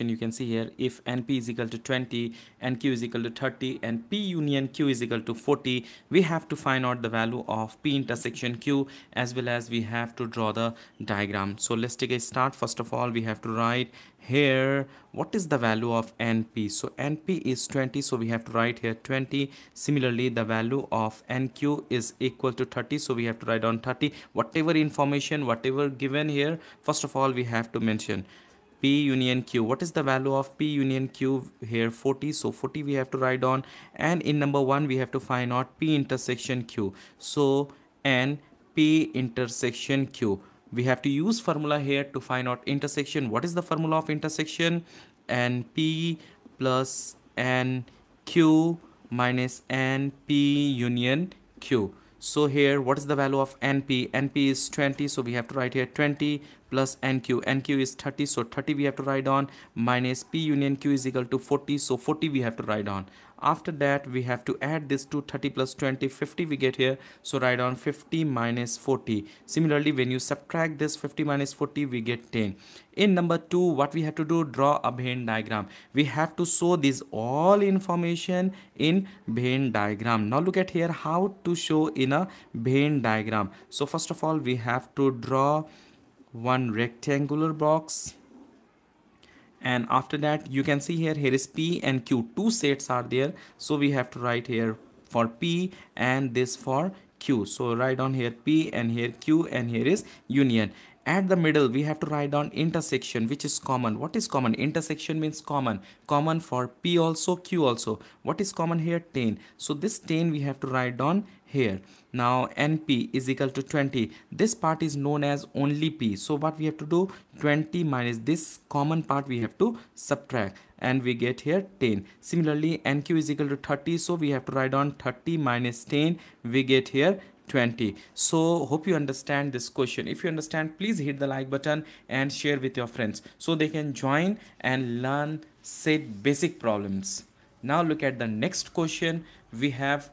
equation you can see here, if NP is equal to 20, NQ is equal to 30, and P union Q is equal to 40, we have to find out the value of P intersection Q, as well as we have to draw the diagram. So let's take a start. First of all, we have to write here what is the value of NP. So NP is 20, so we have to write here 20. Similarly, the value of NQ is equal to 30, so we have to write down 30. Whatever information, whatever given here, first of all we have to mention P union Q. What is the value of P union Q here? 40, so 40 we have to write down. And in number 1 we have to find out P intersection Q. So NP intersection Q, we have to use formula here to find out intersection. What is the formula of intersection? NP plus NQ minus NP union Q. So here, what is the value of NP? NP is 20, so we have to write here 20 plus NQ. NQ is 30, so 30 we have to write on, minus P union Q is equal to 40, so 40 we have to write on. After that, we have to add this to 30 plus 20, 50 we get here, so write on 50 minus 40. Similarly, when you subtract this 50 minus 40, we get 10. In number 2, what we have to do, draw a Venn diagram. We have to show this all information in Venn diagram. Now look at here how to show in a Venn diagram. So first of all, we have to draw one rectangular box. And after that, you can see here, here is P and Q. Two sets are there. So we have to write here for P and this for Q. So write down here P and here Q and here is union. At the middle, we have to write down intersection, which is common. What is common? Intersection means common. Common for P also, Q also. What is common here? 10. So this 10 we have to write down here. Now NP is equal to 20. This part is known as only P. So what we have to do? 20 minus this common part we have to subtract. And we get here 10. Similarly, NQ is equal to 30. So we have to write down 30 minus 10. We get here 20. So hope you understand this question. If you understand, please hit the like button and share with your friends so they can join and learn said basic problems. Now look at the next question. We have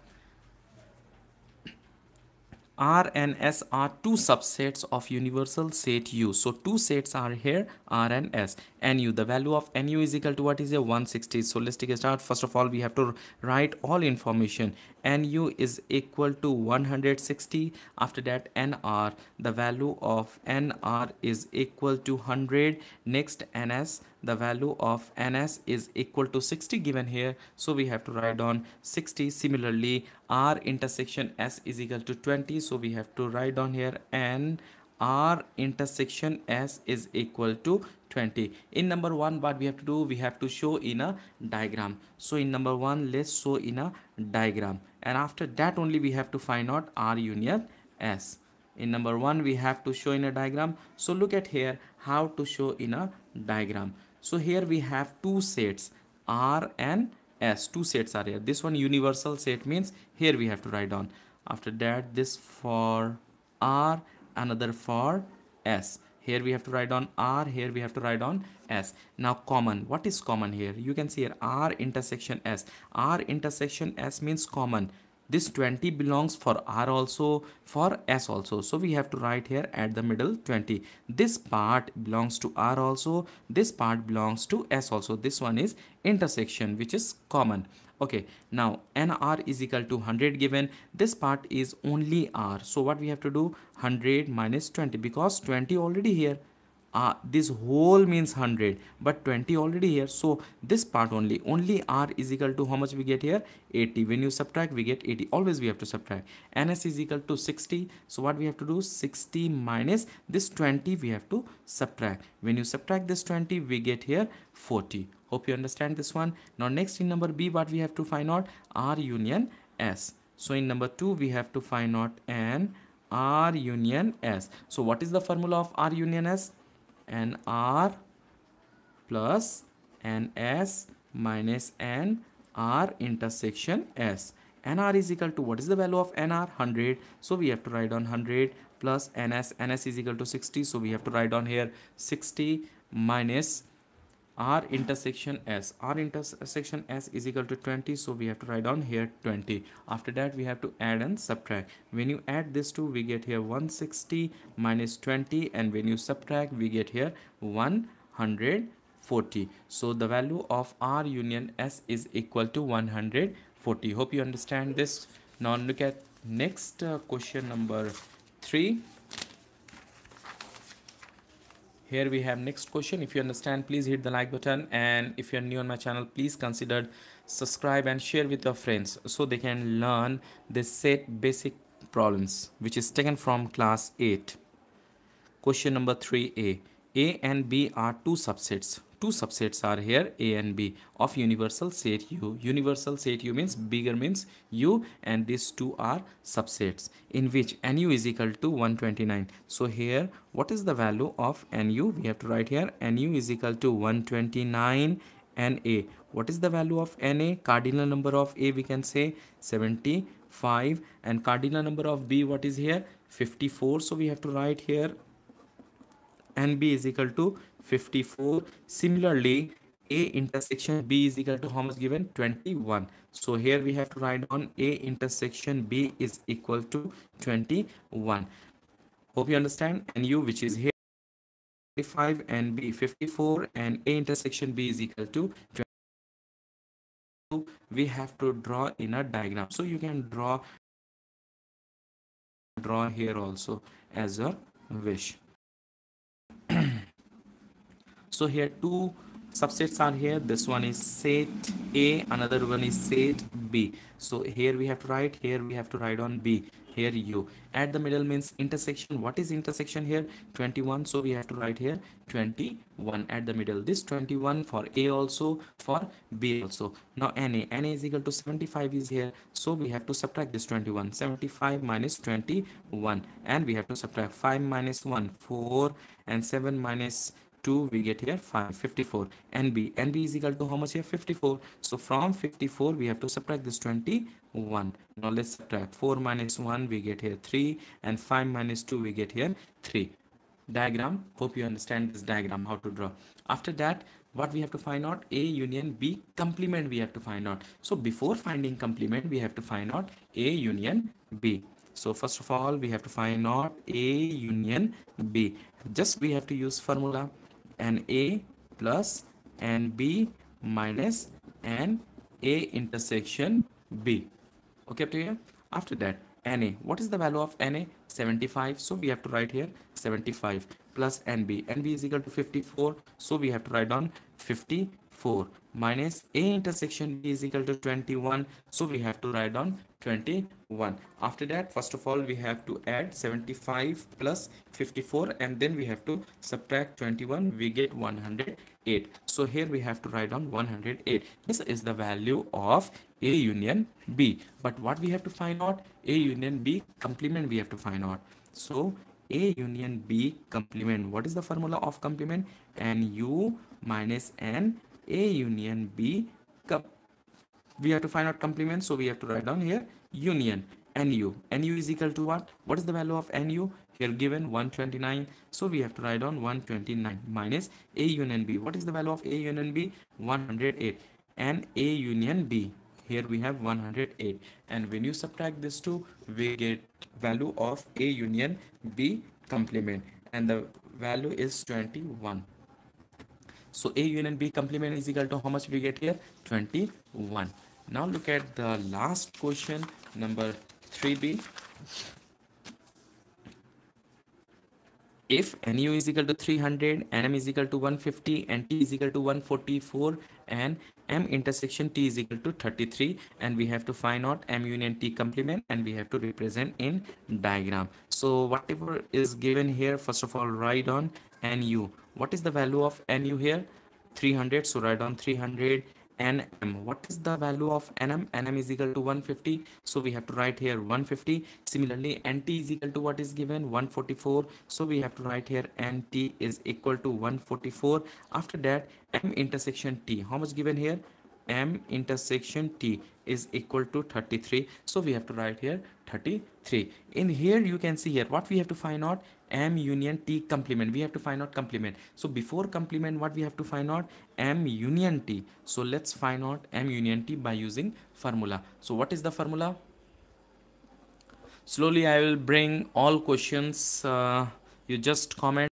R and S are two subsets of universal set U. So two sets are here, R and S. NU, the value of NU is equal to what is a 160. So let's take a start. First of all, we have to write all information. NU is equal to 160. After that, NR, the value of NR is equal to 100. Next, NS, the value of NS is equal to 60 given here. So we have to write on 60. Similarly, R intersection S is equal to 20. So we have to write down here N R intersection S is equal to 20. In number 1, what we have to do, we have to show in a diagram. So in number 1, let's show in a diagram. And after that only we have to find out R union S. In number 1, we have to show in a diagram. So look at here how to show in a diagram. So here we have two sets, R and S. Two sets are here. This one universal set means here we have to write down. After that, this for R, another for S. Here we have to write down R, here we have to write down S. Now common, what is common here? You can see here R intersection S. R intersection S means common. This 20 belongs for R also, for S also. So we have to write here at the middle 20. This part belongs to R also. This part belongs to S also. This one is intersection, which is common. Okay, now NR is equal to 100 given. This part is only R. So what we have to do? 100 minus 20, because 20 already here. This whole means 100, but 20 already here, so this part only R is equal to how much we get here? 80. When you subtract, we get 80. Always we have to subtract. NS is equal to 60. So what we have to do? 60 minus this 20 we have to subtract. When you subtract this 20, we get here 40. Hope you understand this one. Now next, in number B, what we have to find out? R union S. So in number 2, we have to find out an R union S. So what is the formula of R union S? NR plus NS minus NR intersection S. NR is equal to, what is the value of NR? 100. So we have to write on 100 plus NS. NS is equal to 60. So we have to write on here 60 minus R intersection S. R intersection S is equal to 20. So we have to write on here 20. After that, we have to add and subtract. When you add this two, we get here 160 minus 20. And when you subtract, we get here 140. 40. So the value of R union S is equal to 140. Hope you understand this. Now look at next question number 3. Here we have next question. If you understand, please hit the like button, and if you are new on my channel, please consider subscribe and share with your friends so they can learn the set basic problems, which is taken from class 8. Question number 3a. A and B are two subsets. Two subsets are here, A and B, of universal set U. Universal set U means bigger means U, and these two are subsets in which NU is equal to 129. So here, what is the value of NU? We have to write here NU is equal to 129 and A. What is the value of NA? Cardinal number of A, we can say 75, and cardinal number of B, what is here? 54. So we have to write here NB is equal to 54. Similarly, A intersection B is equal to how much given? 21. So here we have to write on A intersection B is equal to 21. Hope you understand. NU, which is here 55, and B 54, and A intersection B is equal to 22. We have to draw in a diagram. So you can draw here also as your wish. So here two subsets are here. This one is set A, another one is set B. So here we have to write, on B, here U. At the middle means intersection. What is intersection here? 21. So we have to write here 21 at the middle. This 21 for A also, for B also. Now NA is equal to 75 is here. So we have to subtract this 21. 75 minus 21. And we have to subtract 5 minus 1, 4, and 7 minus 2, we get here 5, 54. NB is equal to how much here? 54. So from 54 we have to subtract this 21. Now let's subtract 4 minus 1, we get here 3, and 5 minus 2, we get here 3. Diagram. Hope you understand this diagram, how to draw. After that, what we have to find out? A union B complement we have to find out. So before finding complement, we have to find out A union B. So first of all, we have to find out A union B. Just we have to use formula, and A plus and B minus and A intersection B. Okay, up to here. After that, NA. What is the value of NA? 75. So we have to write here 75 plus NB. NB is equal to 54. So we have to write on 54 minus A intersection B is equal to 21. So we have to write on 21. After that, first of all, we have to add 75 plus 54, and then we have to subtract 21. We get 108. So here we have to write on 108. This is the value of A union B. But what we have to find out? A union B complement we have to find out. So A union B complement. What is the formula of complement? NU minus N A union B complement. We have to find out complement, so we have to write down here union NU. NU is equal to what? What is the value of NU? Here given 129. So we have to write down 129 minus A union B. What is the value of A union B? 108. And A union B, here we have 108. And when you subtract this two, we get value of A union B complement. And the value is 21. So A union B complement is equal to how much we get here? 21. Now look at the last question, number 3b. If NU is equal to 300, NM is equal to 150, and T is equal to 144, and M intersection T is equal to 33, and we have to find out M union T complement, and we have to represent in diagram. So whatever is given here, first of all, write on NU. What is the value of NU here? 300. So write on 300. NM. What is the value of NM? NM is equal to 150. So we have to write here 150. Similarly, NT is equal to what is given? 144. So we have to write here NT is equal to 144. After that, M intersection T. How much given here? M intersection T is equal to 33. So we have to write here 33. In here, you can see here what we have to find out. M union T complement. We have to find out complement. So before complement, what we have to find out? M union T. So let's find out M union T by using formula. So what is the formula? Slowly I will bring all questions. You just comment.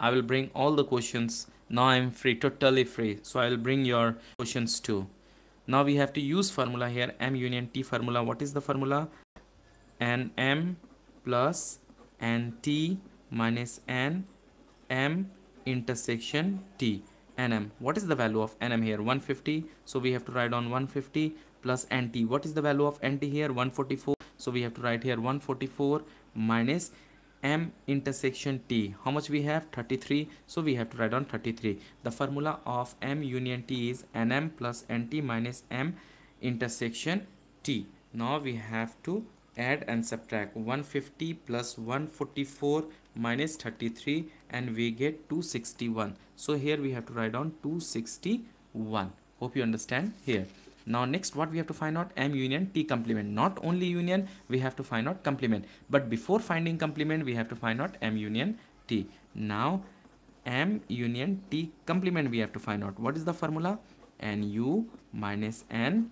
I will bring all the questions Now I am free, totally free. So I will bring your questions too. Now we have to use formula here, M union T formula. What is the formula? N M plus N T minus N M intersection T. NM. What is the value of NM here? 150. So we have to write on 150 plus NT. What is the value of NT here? 144. So we have to write here 144 minus M intersection T. How much we have? 33. So we have to write on 33. The formula of M union T is NM plus NT minus M intersection T. Now we have to add and subtract 150 plus 144 minus 33 and we get 261. So here we have to write down 261. Hope you understand here. Now next, what we have to find out? M union T complement. Not only union, we have to find out complement, but before finding complement we have to find out M union T. Now M union T complement we have to find out. What is the formula? NU minus N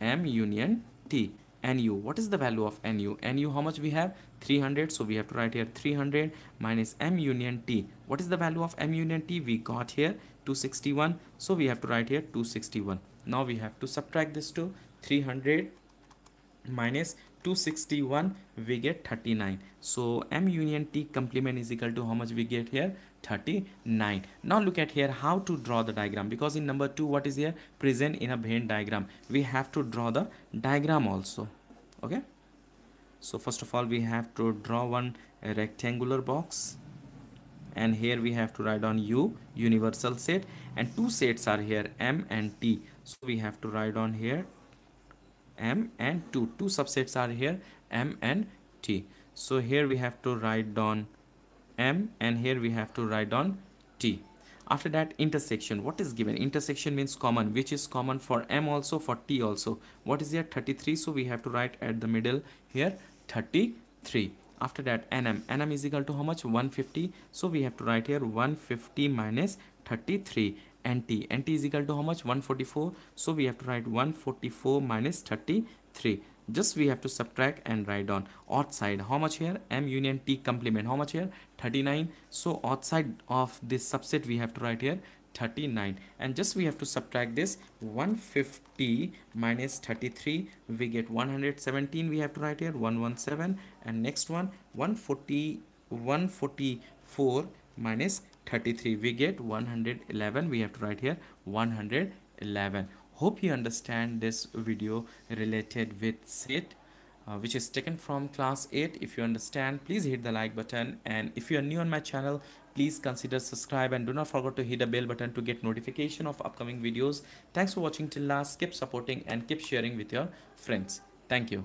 M union T. NU. What is the value of NU? NU, how much we have? 300. So we have to write here 300 minus M union T. What is the value of M union T? We got here 261. So we have to write here 261. Now we have to subtract this to 300 minus 261. We get 39. So M union T complement is equal to how much we get here? 39. Now look at here how to draw the diagram, because in number 2 what is here? Present in a Venn diagram. We have to draw the diagram also. Okay, so first of all we have to draw one rectangular box, and here we have to write on U, universal set, and two sets are here, M and T. So we have to write on here M and 2. Two subsets are here, M and T. So here we have to write down M and here we have to write down T. After that, intersection. What is given? Intersection means common, which is common for M also, for T also. What is here? 33. So we have to write at the middle here 33. After that, NM. NM is equal to how much? 150. So we have to write here 150 minus 33. NT. NT is equal to how much? 144. So we have to write 144 minus 33. Just we have to subtract and write down. Odd side, how much here? M union T complement, how much here? 39. So odd side of this subset we have to write here 39, and just we have to subtract this 150 minus 33. We get 117. We have to write here 117, and next one 144 minus 33. We get 111. We have to write here 111. Hope you understand this video related with set, which is taken from class 8. If you understand, please hit the like button, and if you are new on my channel, please consider subscribe, and do not forget to hit the bell button to get notification of upcoming videos. Thanks for watching till last. Keep supporting and keep sharing with your friends. Thank you.